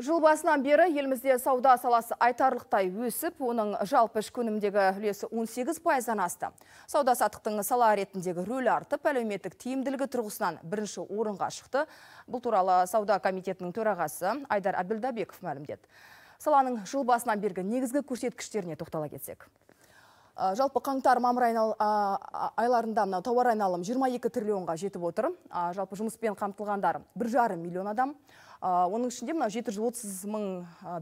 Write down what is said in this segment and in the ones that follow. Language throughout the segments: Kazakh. Жыл басынан бері елімізде сауда саласы айтарлықтай өсіп, оның жалпы ішкі өнімдегі үлесі 18%-тан асты. Сауда саттықтың сала ретіндегі рөлі артып, әлеуметтік тиімділігі тұрғысынан бірінші орынға шықты. Бұл туралы Сауда комитетінің төрағасы Айдар Әбділдәбеков мәлімдеді. Саланың жыл басынан бергі негізгі көрсеткіштеріне тоқтала кетсек. Жалпы қаңтар-мамыр айларында тауар айналым 22 триллионға жетіп отыр. Жалпы жұмыспен қамтылғандар 1,5 миллион адам. Оның ішінде 730 мың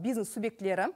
бизнес субъектілері.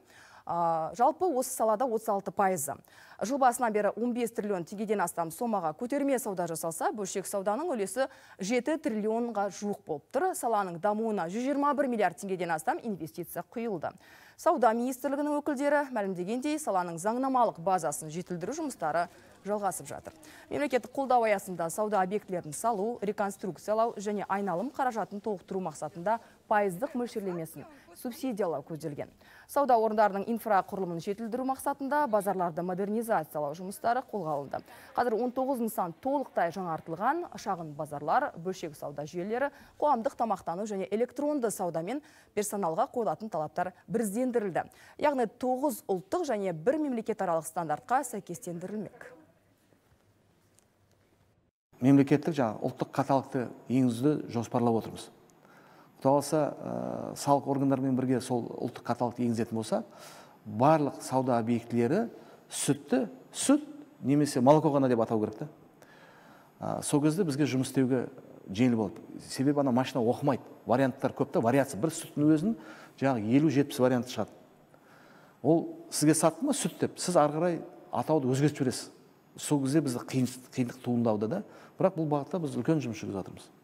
Жалпы осы салада 36%. Жыл басынан бері 15 триллион теңгеден астам сомаға көтерме сауда жасалса, бөлшек сауданың үлесі 7 триллионға жуық болып тұр. Саланың дамуына 121 миллиард теңгеден астам инвестиция құйылды. Сауда министрлігінің өкілдері мәлімдегендей, саланың заңнамалық базасын жетілдіру жұмыстары жалғасып жатыр. Мемлекеттік қолдау аясында сауда объектілерін салу, реконструкциялау және айналым қаражатын толықтыру мақсатында пайыздық мөлшерлемесін субсидиялау көзделген. Сауда орындарының инфрақұрылымын жетілдіру мақсатында базарларды модернизациялау жұмыстары қолға алынды. Қазір 19 нысан толықтай жаңартылған, шағын базарлар, бөлшек сауда жүйелері, қоғамдық тамақтану және электронды саудамен персоналға қойылатын талаптар бірізден дендірілді. Яғни 9 ұлттық және 1 мемлекетаралық стандартқа сәйкестендірілмек. Мемлекеттік жаңа ұлттық қаталықты енгізуді жоспарлап отырмыз. Құдай қаласа салық органдарымен бірге сол ұлттық қаталықты енгізетін болса, барлық сауда объектілері сүт немесе молоко ғана деп атау керек. Сол кезде бізге жұмыс істеуге жеңіл болды. Себебі ана машина оқымайды. Варианттар көпті, вариация. Бір сүттің өзін жаңағы 50-70 варианты шығады. Ол сізге сатты ма сүт деп, сіз ары қарай атауды өзгертіп жібересіз. Сол кезде бізді қиындық туындауды да. Бірақ бұл бағытта біз үлкен жұмыс жүргізіп жатырмыз.